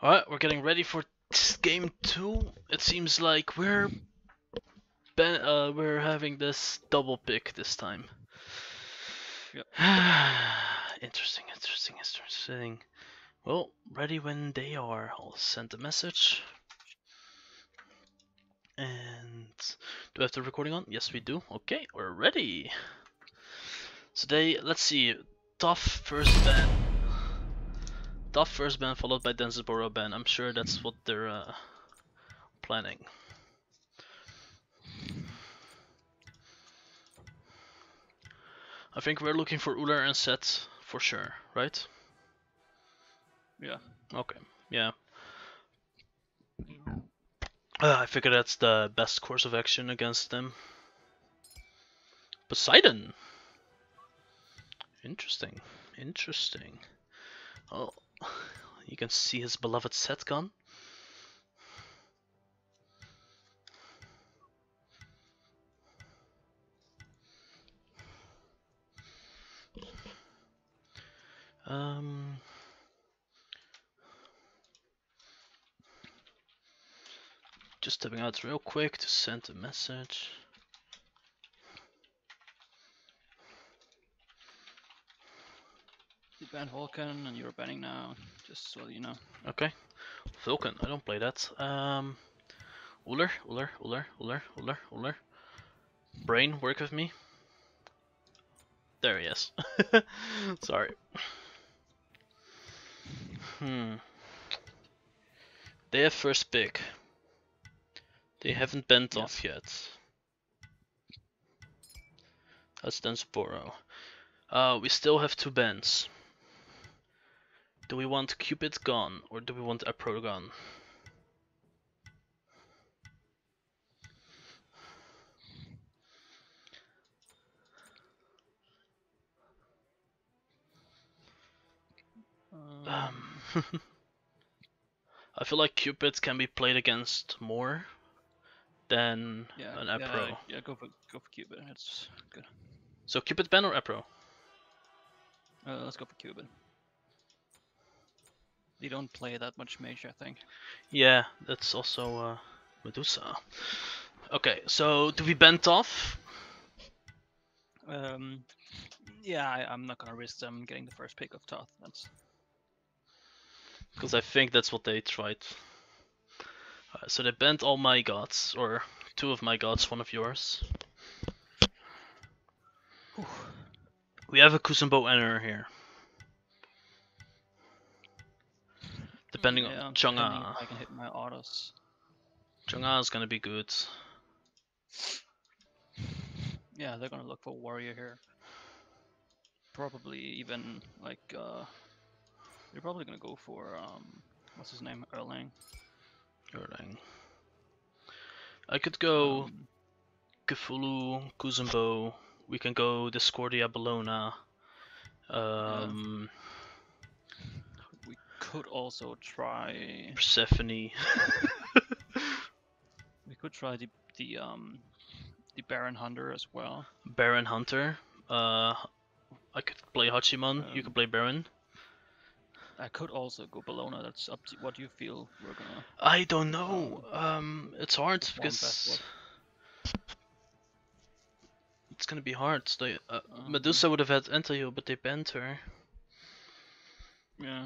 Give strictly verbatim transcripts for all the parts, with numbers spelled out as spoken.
Alright, we're getting ready for game two. It seems like we're ben uh, we're having this double pick this time. Yep. Interesting, interesting, interesting. Well, ready when they are. I'll send a message. And do I have the recording on? Yes, we do. Okay, we're ready. Today, let's see. Tough first ban. Tough first ban followed by Denzaburo ban. I'm sure that's what they're uh, planning. I think we're looking for Uller and Set for sure, right? Yeah. Okay. Yeah. Uh, I figure that's the best course of action against them. Poseidon. Interesting. Interesting. Oh, you can see his beloved Set gun. Um. Just stepping out real quick to send a message. You banned Vulcan and you're banning now, just so you know. Okay. Vulcan, I don't play that. Um, Uller, Uller, Uller, Uller, Uller, Uller. Brain, work with me. There he is. Sorry. Hmm. They have first pick. They haven't bent yeah. off yet. That's Denzaburo. Uh, we still have two bans. Do we want Cupid gone or do we want Apro gone? Um. um. I feel like Cupid can be played against more than yeah, an Apro. Yeah, yeah, go for go for Cupid. It's good. So Cupid ban or Apro? Uh, let's go for Cupid. They don't play that much Mage, I think. Yeah, that's also uh, Medusa. Okay, so do we ban Toth? Um, yeah, I, I'm not gonna risk them getting the first pick of Toth. That's because I think that's what they tried. Uh, so they banned all my gods, or two of my gods, one of yours. Whew. We have a Kuzumbo Enner here. Depending yeah, on Chung'a. I can hit my autos. Chung'a is gonna be good. Yeah, they're gonna look for warrior here. Probably even like uh, they're probably gonna go for um, what's his name, Erlang. Erlang. I could go um, Kefulu, Kuzumbo. We can go Discordia, Bellona. Um, we could also try Persephone. We could try the the um the Baron Hunter as well. Baron Hunter. Uh, I could play Hachiman. Um, you could play Baron. I could also go Bellona. That's up to what you feel we're gonna. I don't know. Um, um it's hard because. It's gonna be hard. They, uh, um, Medusa would have had enter you, but they banned her. Yeah.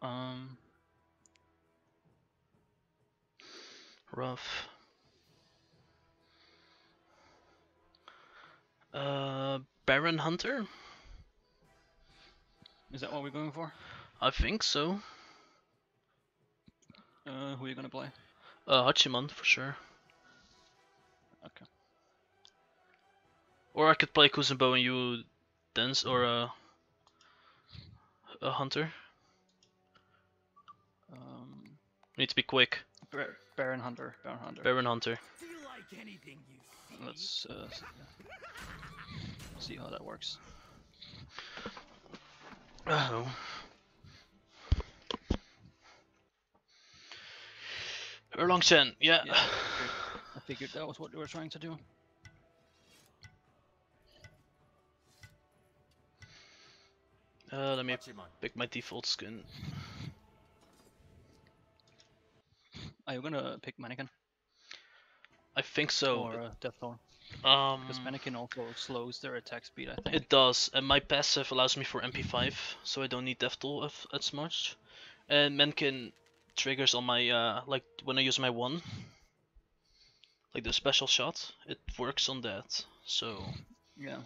Um. Rough. Uh, Baron Hunter. Is that what we're going for? I think so. Uh, who are you gonna play? Uh, Hachiman for sure. Okay. Or I could play Kuzumbo and you dance, or a, a hunter. Um, we need to be quick. Bar Baron Hunter. Baron Hunter. Baron Hunter. Do you like anything you see? Let's uh, see how that works. Oh. Erlang Shen. Yeah. yeah I, figured, I figured that was what they were trying to do. Uh, let me pick my default skin. Are you gonna pick Mannequin? I think so. Or uh, Deaththorn. Um, because Mannequin also slows their attack speed, I think. It does, and my passive allows me for M P five, so I don't need Death Toll as much. And Mannequin triggers on my, uh, like when I use my one, like the special shot, it works on that, so... Yeah.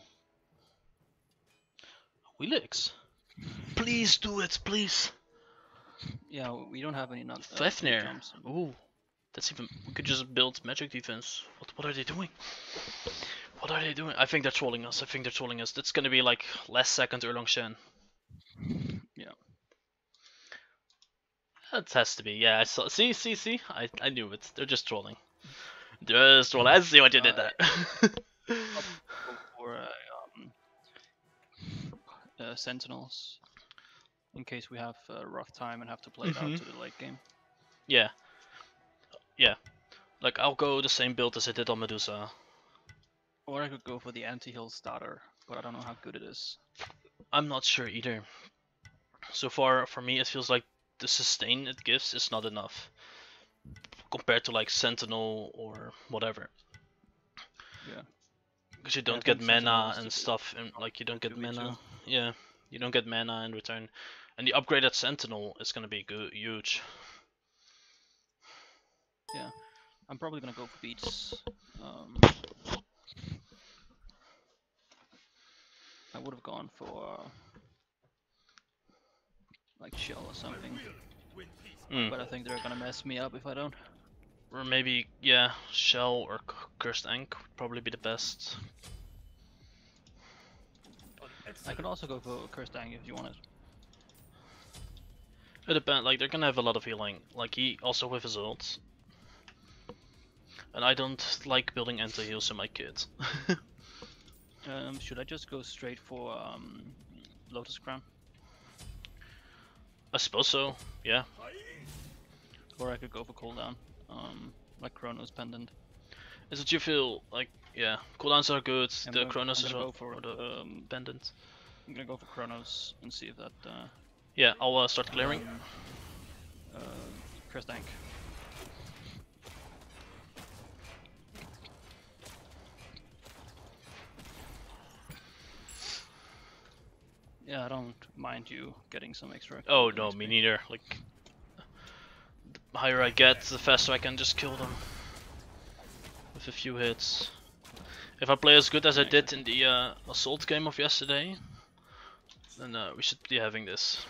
Wheelix! Please do it, please! Yeah, we don't have any nuts. Uh, Fefnir! Ooh! That's even. We could just build magic defense. What? What are they doing? What are they doing? I think they're trolling us. I think they're trolling us. That's gonna be like last second Erlang Shen. Yeah. That has to be. Yeah. I saw. See. See. See. I. I knew it. They're just trolling. Just trolling. I see what you uh, did there. Or uh, um, uh, sentinels, in case we have a rough time and have to play it mm-hmm. out to the late game. Yeah. Yeah, like I'll go the same build as I did on Medusa. Or I could go for the anti-heal starter, but I don't know how good it is. I'm not sure either. So far, for me, it feels like the sustain it gives is not enough. Compared to like Sentinel or whatever. Yeah. Because you don't yeah, get mana and stuff, and like you don't get mana. Too. Yeah, you don't get mana in return. And the upgraded Sentinel is going to be good, huge. Yeah, I'm probably gonna go for Beats. Um, I would have gone for uh, like Shell or something, mm. but I think they're gonna mess me up if I don't. Or maybe yeah, Shell or Cursed Ankh would probably be the best. I could also go for Cursed Ankh if you want it. It depends. Like they're gonna have a lot of healing. Like he also with his ult. And I don't like building anti-heals in my kit. um, should I just go straight for um, Lotus Crown? I suppose so, yeah. Or I could go for cooldown, um, like Chronos Pendant. Is it you feel like, yeah, cooldowns are good, I'm the gonna, Chronos is well, for or the um, Pendant. I'm gonna go for Chronos and see if that... Uh, yeah, I'll uh, start clearing. Um, uh, Cursed Ankh. Yeah, I don't mind you getting some extra. Oh no, X P. Me neither. Like, the higher I get, the faster I can just kill them with a few hits. If I play as good as I did in the uh, assault game of yesterday, then uh, we should be having this.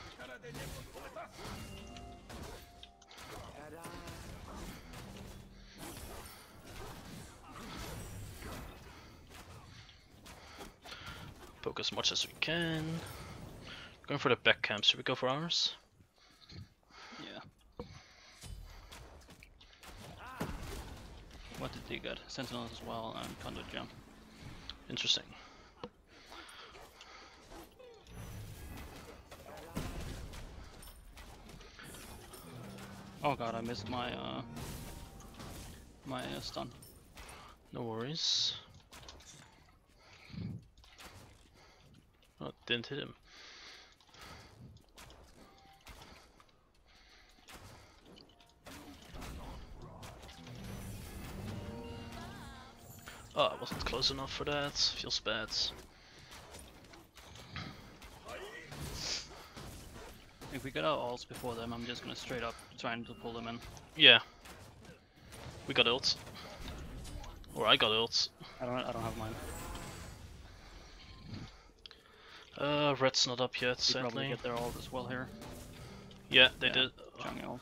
Poke as much as we can. We're going for the back camp. Should we go for ours? Yeah. What did they get? Sentinels as well and Condor Jump. Interesting. Oh god, I missed my uh, my uh, stun. No worries. Oh, didn't hit him. Oh, I wasn't close enough for that. Feels bad. If we get our ults before them, I'm just gonna straight up trying to pull them in. Yeah. We got ults. Or I got ults. I don't. I don't have mine. Uh, red's not up yet, sadly. They probably get their ult as well here. Yeah, they yeah, did. Chang'e ult.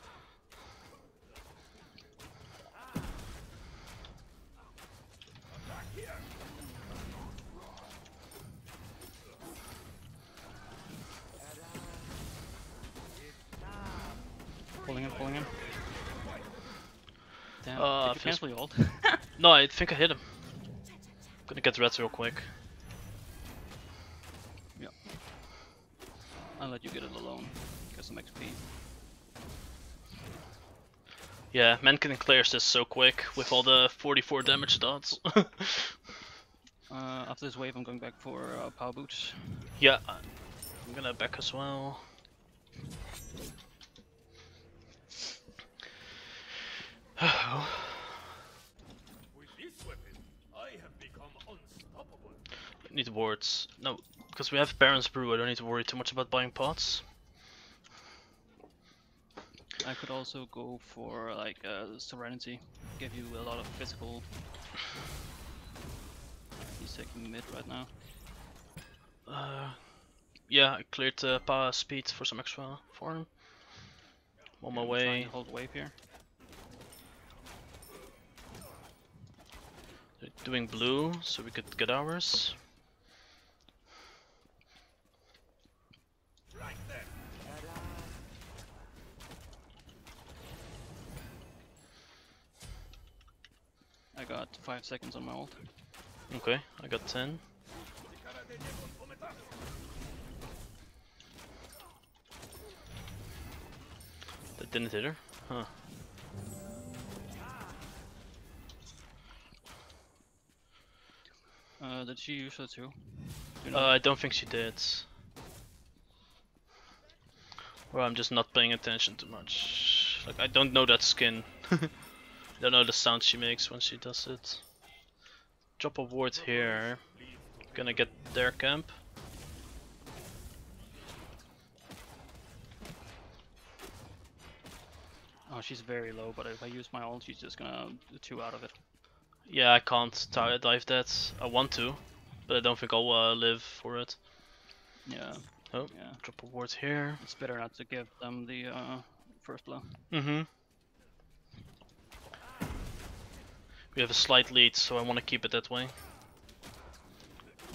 Pulling him, pulling him. Damn, uh, did you cancel your ult? No, I think I hit him. I'm gonna get reds real quick. I'll let you get it alone, get some X P. Yeah, Mannequin clears this so quick with all the forty-four damage dots. uh, after this wave I'm going back for uh, power boots. Yeah, I'm gonna back as well. wards. No, because we have Baron's Brew, I don't need to worry too much about buying pots. I could also go for like uh, Serenity, give you a lot of physical. He's taking mid right now. Uh, yeah, I cleared uh, power speed for some extra for him. I'm on yeah, my way. Trying to hold wave here. They're doing blue, so we could get ours. Right there. I got five seconds on my ult. Okay, I got ten. That didn't hit her? Huh. Uh, did she use her too? You know? Uh, I don't think she did. Well, I'm just not paying attention too much. Like, I don't know that skin. I don't know the sound she makes when she does it. Drop a ward here. Gonna get their camp. Oh, she's very low, but if I use my ult, she's just gonna do two out of it. Yeah, I can't dive that. I want to, but I don't think I'll uh, live for it. Yeah. Oh, yeah. Drop a ward here. It's better not to give them the uh, first blow. Mm-hmm. We have a slight lead, so I want to keep it that way.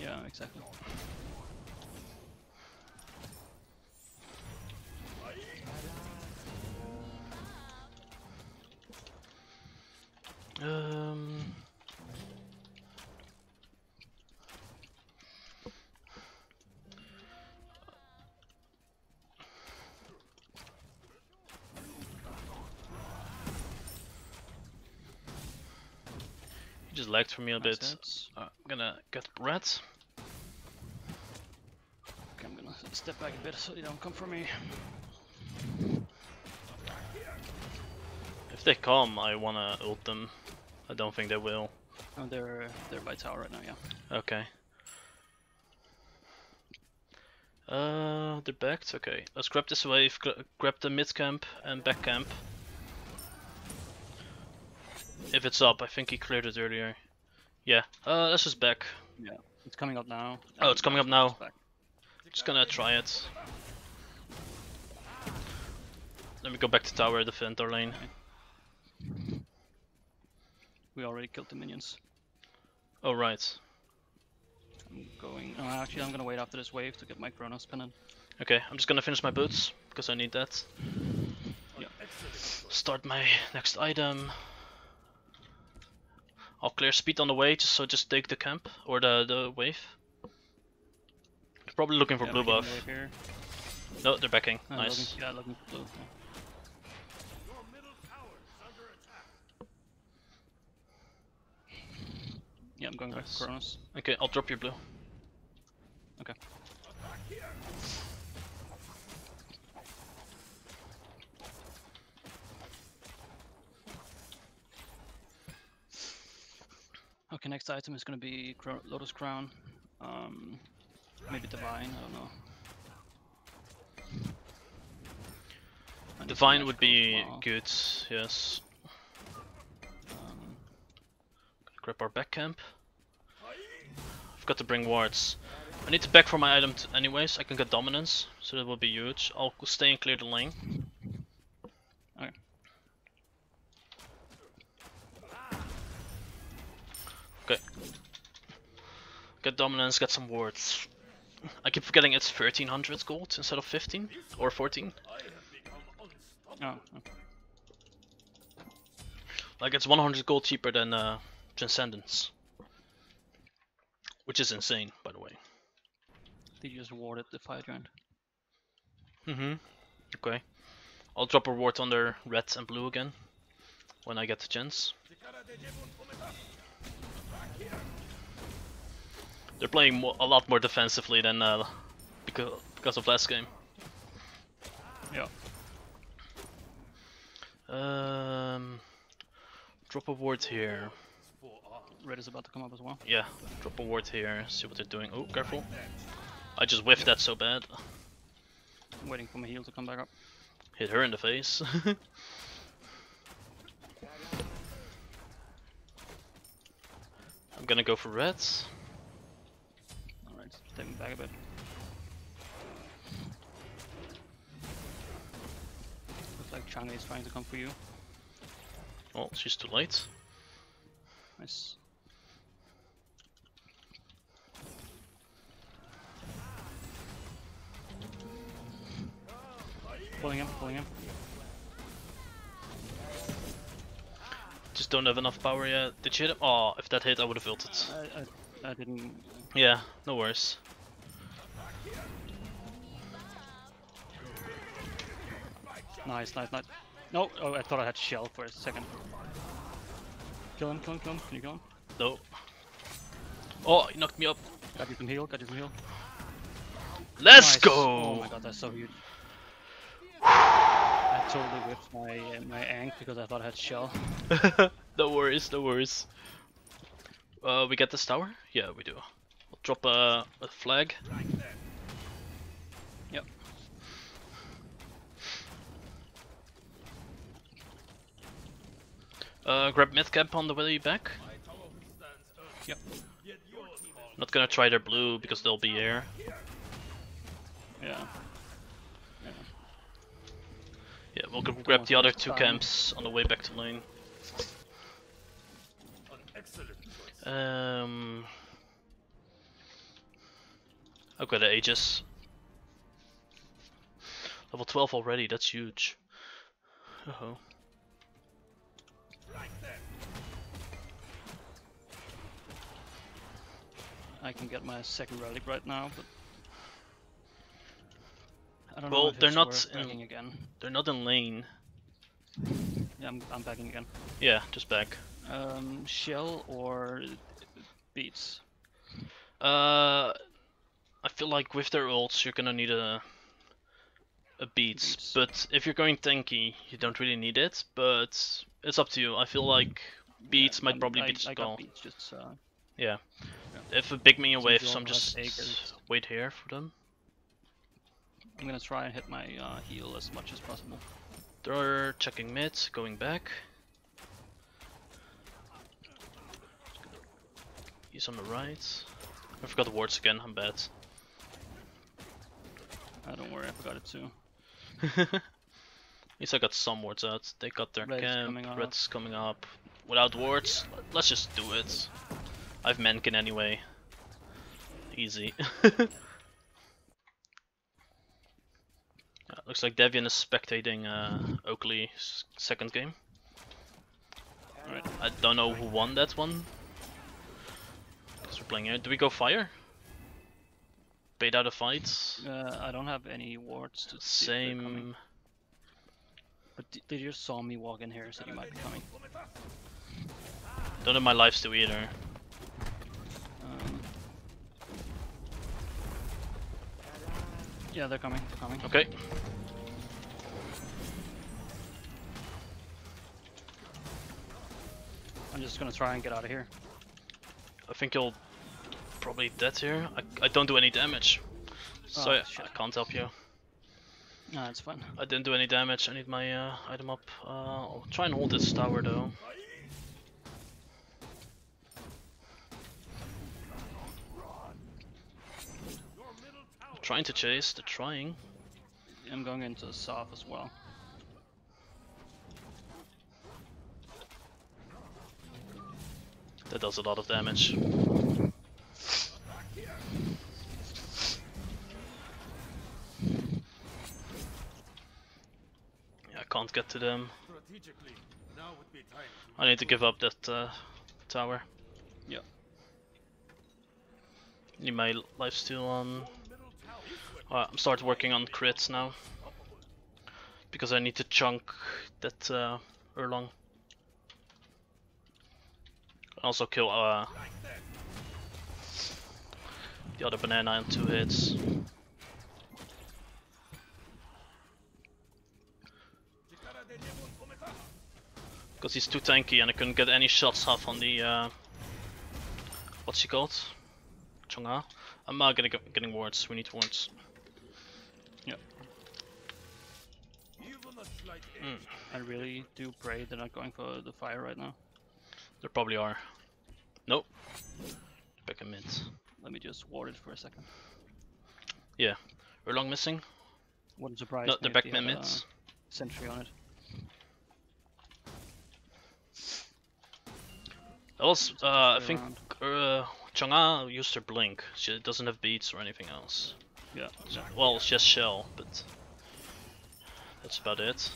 Yeah, exactly. Um. Just lagged for me a bit. Uh, I'm gonna get red. Okay, I'm gonna step back a bit so they don't come for me. If they come, I wanna ult them. I don't think they will. Oh, they're they're by tower right now, yeah. Okay. Uh, they're backed. Okay, let's grab this wave. Grab the mid camp and back camp. If it's up, I think he cleared it earlier. Yeah, uh, let's just back. Yeah, it's coming up now. Oh, it's coming up now. Just gonna try it. Let me go back to tower, defend our lane. We already killed the minions. Oh, right. I'm going... Oh, actually, I'm gonna wait after this wave to get my Chronos pennant. Okay, I'm just gonna finish my boots, because I need that. Yeah. Start my next item. I'll clear speed on the way, just so just take the camp or the the wave. They're probably looking for yeah, blue buff. Here. No, they're backing. Oh, nice. Looking, yeah, looking for blue. Yeah. Your middle tower's under attack. Yeah, I'm going nice. Back to Kronos. Okay, I'll drop your blue. Okay. Okay, next item is gonna be Cro Lotus Crown, um, maybe Divine, I don't know. I Divine would be well. Good, yes. Um, grab our back camp. I forgot to bring wards. I need to back for my item anyways, I can get dominance, so that will be huge. I'll stay and clear the lane. Okay. Okay. Get dominance, get some wards. I keep forgetting it's thirteen hundred gold instead of fifteen or fourteen. Oh, okay. Like it's one hundred gold cheaper than uh, Transcendence. Which is insane, by the way. They just warded the fire giant. Mm-hmm. Okay. I'll drop a ward under red and blue again when I get the chance. They're playing mo a lot more defensively than uh, because because of last game. Yeah. Um. Drop a ward here. red is about to come up as well. Yeah, drop a ward here, see what they're doing. Oh, careful. I just whiffed that so bad. I'm waiting for my heal to come back up. Hit her in the face. I'm gonna go for reds. Alright, take me back a bit. Looks like Chang'e is trying to come for you. Oh, she's too late. Nice. Pulling him, pulling him. Just don't have enough power yet. Did you hit him? Oh, if that hit, I would have ulted. I, I, I didn't. Yeah, no worries. Nice, nice, nice. No, oh, I thought I had Shell for a second. Kill him, kill him, kill him. Can you kill him? No. Oh, he knocked me up. Got you from heal, got you from heal. Let's nice. Go! Oh my god, that's so huge. I totally whipped my uh, my Ankh because I thought I had Shell. No worries, no worries. Uh, we get this tower? Yeah, we do. We'll drop a, a flag. Yep. Uh, grab mid camp on the way back. Yep. Not gonna try their blue because they'll be here. Yeah. Yeah, we'll go grab the other two camps on the way back to lane. Um, I've got an Aegis. Level twelve already, that's huge. Uh oh. I can get my second relic right now, but I don't well, know they're not in. Again. They're not in lane. Yeah, I'm, I'm backing again. Yeah, just back. Um, Shell or Beats? Uh, I feel like with their ults, you're gonna need a a Beats. Beats. But if you're going tanky, you don't really need it. But it's up to you. I feel like Beats yeah, might I'm, probably I, be the call. Just, uh... yeah. yeah, they have a big minion wave, so I'm just wait here for them. I'm gonna try and hit my uh, heal as much as possible. They're checking mid, going back. He's on the right. I forgot the wards again, I'm bad. Oh, don't worry, I forgot it too. At least I got some wards out. They got their Red's camp, coming red's coming up. Without wards, let's just do it. I have Mannequin anyway. Easy. Uh, looks like Devian is spectating uh, Oakley's second game. Alright, I don't know who won that one. Because we're playing here. Do we go fire? Bait out a fight? Uh, I don't have any wards to see. Same. But they just saw me walk in here, so you might be coming. Don't have my lives to either. Um. Yeah, they're coming, they're coming. Okay. I'm just gonna try and get out of here. I think you'll probably dead here. I, I don't do any damage. So oh, I, I can't help you. Nah, it's fine. I didn't do any damage. I need my uh, item up. Uh, I'll try and hold this tower though. Trying to chase, they're trying. I'm going into the south as well. That does a lot of damage. Yeah, I can't get to them. I need to give up that uh, tower. Yeah. Need my lifesteal on. Alright, I'm start working on crits now, because I need to chunk that uh, Erlang. Also kill uh, the other banana in two hits. Because he's too tanky and I couldn't get any shots off on the uh, what's she called? Chung'a. I'm not gonna go getting wards. We need wards. Yep. Mm. I really do pray they're not going for the fire right now. They probably are. Nope. Pick a mint. Let me just ward it for a second. Yeah. Erlang missing. Wouldn't surprise no, me. No, they're back mid mids. Uh, sentry on it. Also, uh, I think uh, Chang'e used her blink. She doesn't have beats or anything else. Yeah. So, well, it's just Shell, but that's about it.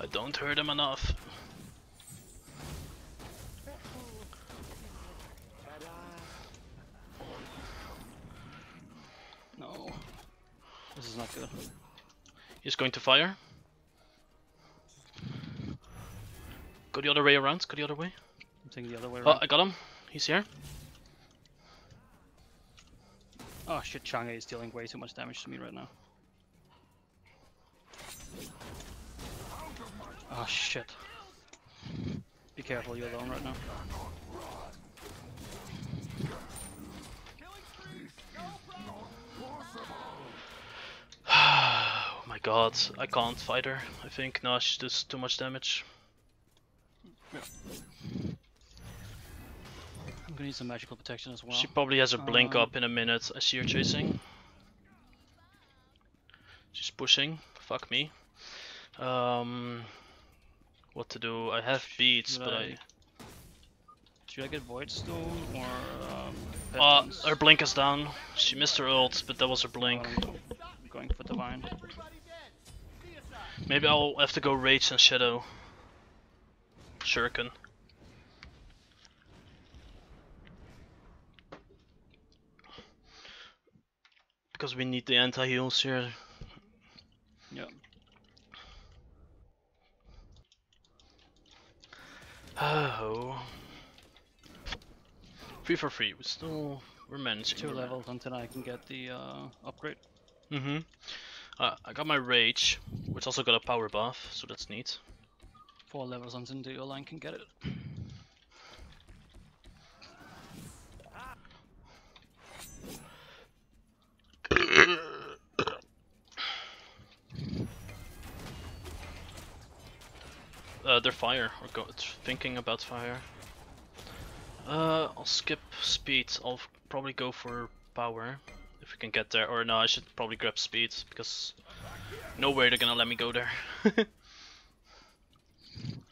I don't hurt him enough. Not good. He's going to fire. Go the other way around. Go the other way. I'm taking the other way around. Oh, I got him. He's here. Oh shit, Chang'e is dealing way too much damage to me right now. Oh shit. Be careful, you're alone right now. God, I can't fight her. I think no, she does too much damage. Yeah. I'm gonna need some magical protection as well. She probably has a blink um, up in a minute. I see her chasing. She's pushing. Fuck me. Um, what to do? I have beats, but I... I... Should I get Void Stone or? Um, uh, her blink is down. She missed her ult, but that was her blink. Um, going for Divine. Maybe I'll have to go Rage and Shadow Shuriken. Because we need the anti-heals here. Yeah. Oh. Three for three, we still we're managing. Two levels until I can get the uh, upgrade. Mm-hmm. Uh, I got my Rage, which also got a power buff, so that's neat. Four levels until your line can get it. uh, they're fire, or go thinking about fire. Uh, I'll skip speed, I'll probably go for power. If we can get there, or no, I should probably grab speed because no way they're gonna let me go there.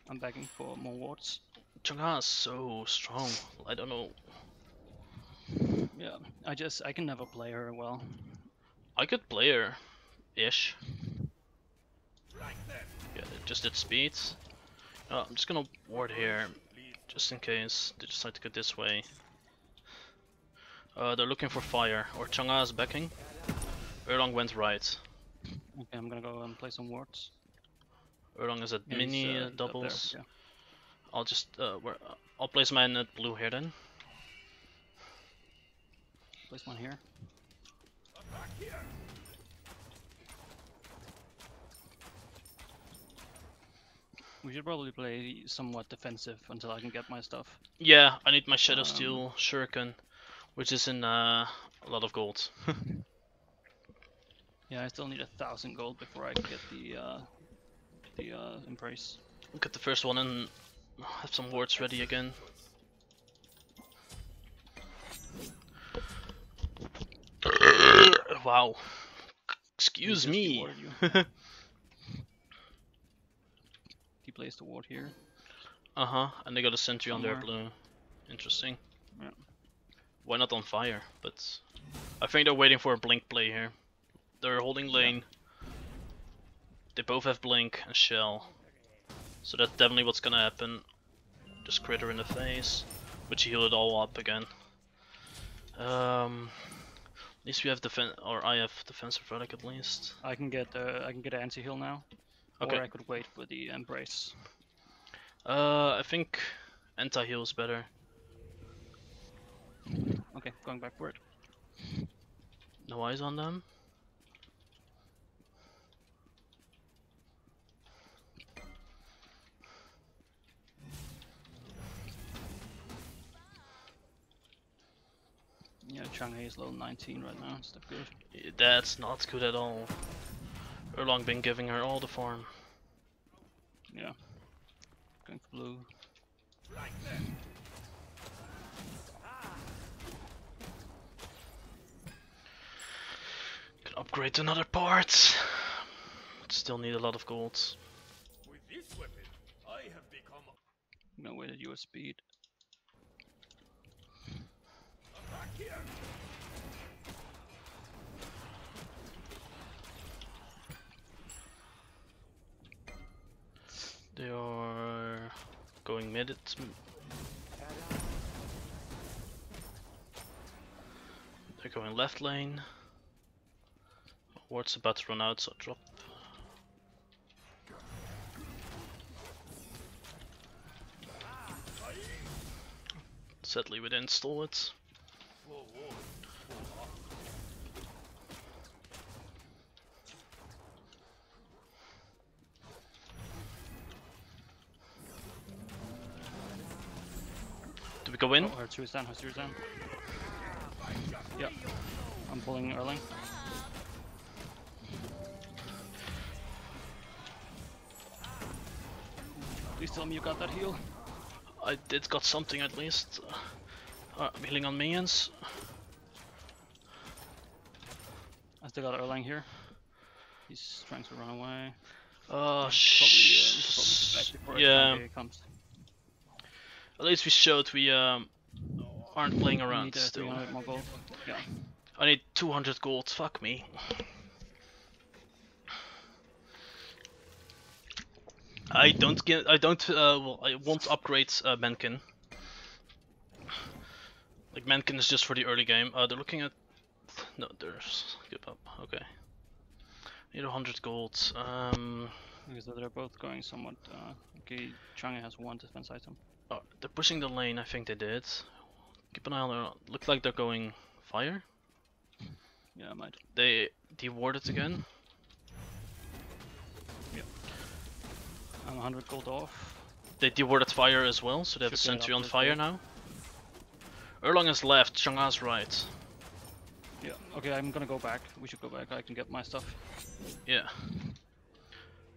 I'm begging for more wards. Chung'a is so strong. I don't know. Yeah, I just I can never play her well. I could play her, ish. Yeah, just did speed. Oh, I'm just gonna ward here, just in case they decide to go this way. Uh, they're looking for fire, or Chang'e is backing. Erlang went right. Okay, I'm gonna go and play some wards. Erlang is at yeah, mini uh, doubles. There, yeah. I'll just uh, where, uh, I'll place mine at blue here then. Place one here. We should probably play somewhat defensive until I can get my stuff. Yeah, I need my Shadow um, Steel Shuriken. Which is in uh, a lot of gold. Yeah, I still need a thousand gold before I can get the uh, the uh, embrace. Get the first one and have some wards ready again. Wow. Excuse me. He placed the ward here. Uh huh. And they got a sentry Somewhere. on their blue. Interesting. Yeah. Why not on fire? But I think they're waiting for a blink play here. They're holding lane. Yeah. They both have blink and Shell. So that's definitely what's gonna happen. Just crit her in the face, which heal it all up again. Um, at least we have defense, or I have defensive relic at least. I can get uh, I can get an anti heal now. Okay. Or I could wait for the embrace. Uh, I think anti heal is better. Okay, going back for it. No eyes on them. Yeah, Chang'e is level nineteen right now, it's not good. That's not good at all. Erlang been giving her all the farm. Yeah. Going for blue. Right there. Can upgrade to another part. Still need a lot of golds. With this weapon, I have become no way that you are speed. Here. They are going mid. It's they're going left lane. Ward's about to run out, so drop. Sadly, we didn't stall it. Do we go in? Oh, her two is down, her two is down. Yeah, I'm pulling Erlang. Please tell me you got that heal. I did got something at least. Uh, I'm healing on minions. I still got Erlang here. He's trying to run away. Oh shit! Uh, yeah. Comes. At least we showed we um, aren't playing around. Need, uh, still. More gold. Yeah. I need two hundred gold. Fuck me. I don't get. I don't. Uh, well, I won't upgrade uh, Mannequin. Like Mannequin is just for the early game. Uh, they're looking at. No, there's give up. Okay, need a hundred gold. Um, because they're both going somewhat. Uh, okay, Chang'e has one defense item. Oh, they're pushing the lane. I think they did. Keep an eye on their. Look like they're going fire. Yeah, I might. They dewarded again. Yeah. I'm one hundred gold off. They dewarded fire as well, so they have a sentry on fire now. Erlang is left. Chang'e's right. Yeah, okay, I'm gonna go back. We should go back. I can get my stuff. Yeah.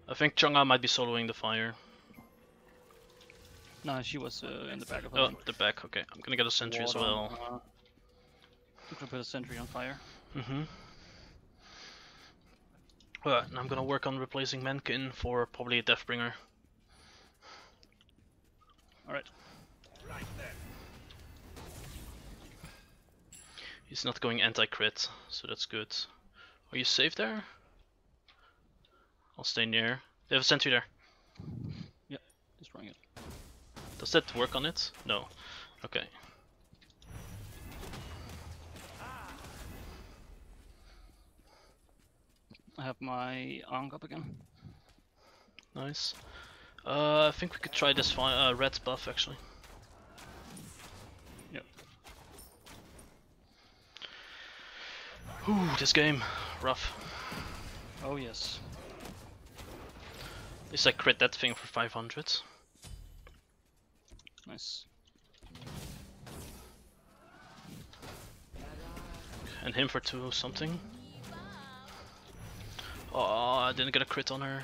I think Chung'a might be soloing the fire. Nah, she was uh, in the back of her. Oh, the back, okay. I'm gonna get a sentry Water. as well. Uh, I'm gonna put a sentry on fire. Mm-hmm. Alright, and I'm gonna work on replacing Mannequin for probably a Deathbringer. Alright. Right there. He's not going anti-crit, so that's good. Are you safe there? I'll stay near. They have a sentry there. Yeah, just running it. Does that work on it? No. Okay. I have my Ankh up again. Nice. Uh, I think we could try this fi- uh, red buff actually. Ooh, this game, rough. Oh yes. At least I crit that thing for five hundred. Nice. And him for two something. Oh, I didn't get a crit on her.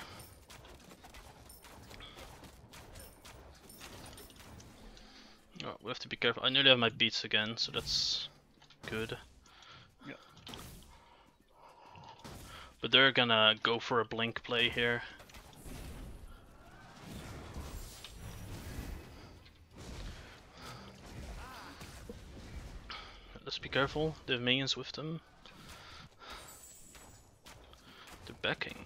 Oh, we have to be careful. I nearly have my beats again, so that's good. But they're gonna go for a blink play here. Let's be careful, they have minions with them. They're backing.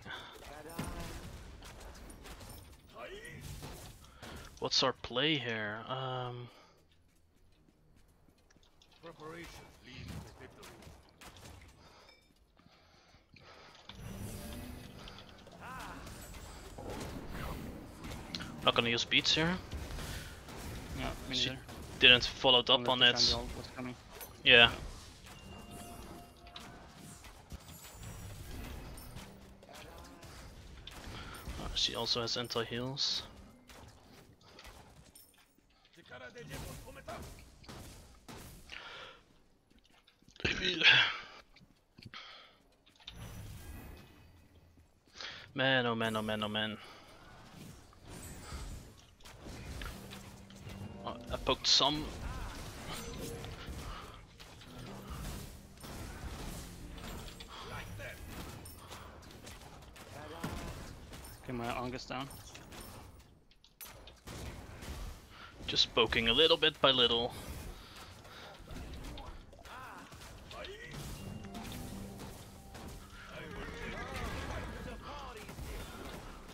What's our play here? Um... Preparation leads to victory. Not gonna use beats here. Yeah, me neither. Didn't follow up on it. Yeah. Oh, she also has anti-heals. Man, oh man, oh man, oh man. Oh, I poked some. Okay, my Angus down. Just poking a little bit by little.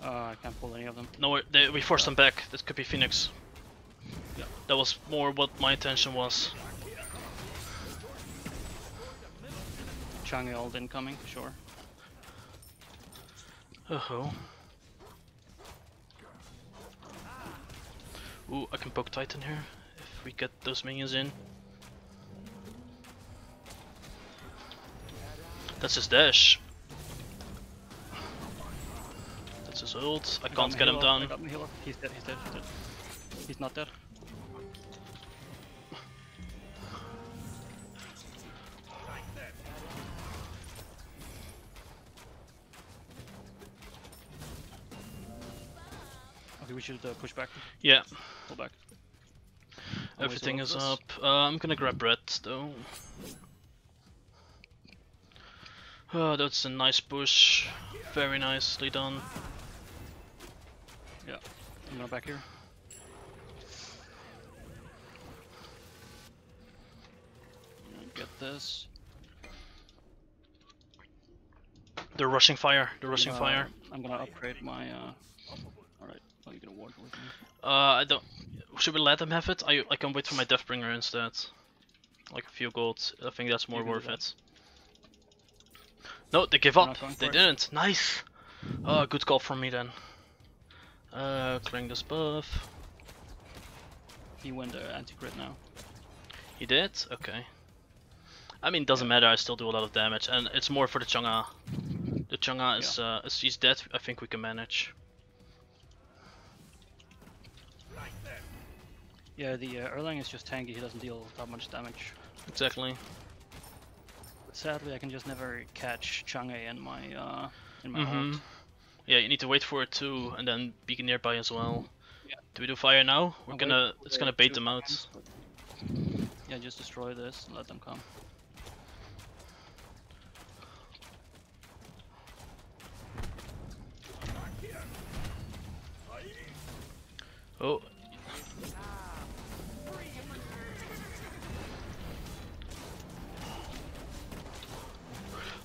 Uh, I can't pull any of them. No, they, we forced them back. This could be Phoenix. Yeah. That was more what my intention was. Chang'e ult incoming, sure. Uh-oh. Ooh, I can poke Titan here, if we get those minions in. That's his dash. That's his ult. I, I can't get him down. He's dead, he's dead, he's dead. He's not dead. Okay, we should uh, push back. Yeah. Pull back. Everything is up. Uh, I'm gonna grab red though. Oh, that's a nice push. Very nicely done. Yeah, I'm gonna back here. Get this. They're rushing fire. They're rushing uh, fire. I'm gonna upgrade my. Uh... Alright, are you gonna walk with me? Uh, I don't. Should we let them have it? I I can wait for my Deathbringer instead. Like a few golds. I think that's more worth it. No, they give up. They didn't. It. Nice. Oh, good call from me then. Uh, clearing this buff. He went uh, anti-crit now. He did? Okay. I mean, it doesn't yeah. matter. I still do a lot of damage, and it's more for the Chung'a. The Chung'a is yeah. uh, she's dead. I think we can manage. Right there. Yeah, the uh, Erlang is just tanky. He doesn't deal that much damage. Exactly. Sadly, I can just never catch Chang'e in my uh, in my mm-hmm. ult. Yeah, you need to wait for it too, and then be nearby as well. Yeah. Do we do fire now? We're I'll gonna it's gonna bait them hands, out. But... Yeah, just destroy this and let them come. Oh.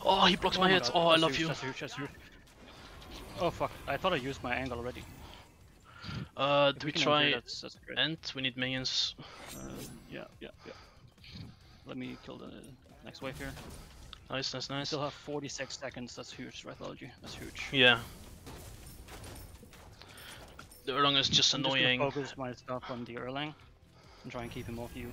Oh, he blocks oh my heads. Oh, I love you. Oh fuck! I thought I used my angle already. Uh, do we try? And we need minions. Uh, yeah, yeah, yeah. Let me kill the next wave here. Nice, nice, nice. Still have forty-six seconds. That's huge, Rythology. That's huge. Yeah. The Erlang is just annoying. I'm just gonna focus my stuff on the Erlang and try and keep him off you.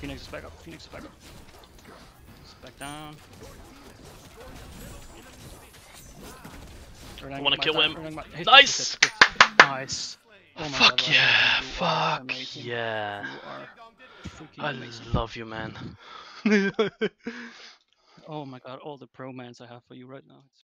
Phoenix is back up, Phoenix is back up. It's back down. I wanna kill time. him. My... Nice! Nice. Oh fuck God, yeah, fuck yeah. I amazing. love you, man. Oh my God, all the bromance I have for you right now.